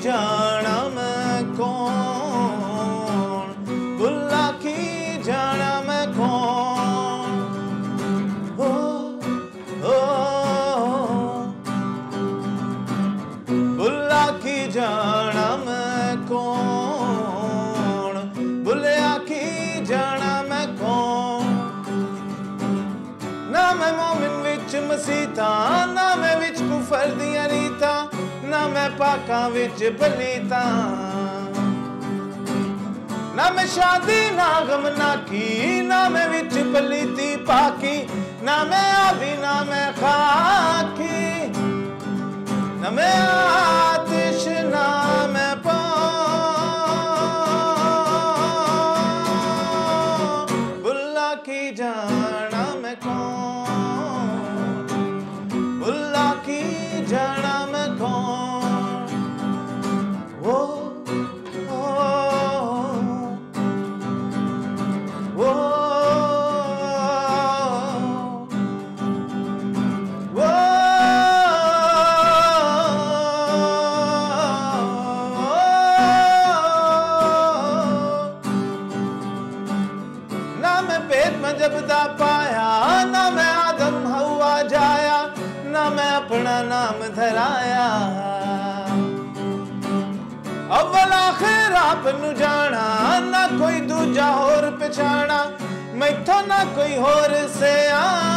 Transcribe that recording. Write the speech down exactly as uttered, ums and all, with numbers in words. जाना मैं कौन, बुल्ला की जाना मैं कौन। ओ, ओ, बुल्ला की जाना मैं कौन, बुल्ला की जाना मैं कौन। ना मैं मोमिन विच मसीता, ना मैं विच कुफर दियां रीता, ना मैं पाका विच बलीता, ना मैं शादी ना गम ना की, ना मैं विच पलीती पाकी, ना मैं आवी ना मैं खाकी, ना मैं आतिश ना मैं पां। बुल्ला की जाना मैं कौन, बुल्ला की जाना मैं कौन। जब दा पाया, ना मैं आदम हवा जाया, ना मैं अपना नाम धराया। अव्वल आखिर आप नू जाना, ना कोई दूजा होर पछाणा, मैथों ना कोई होर से आ।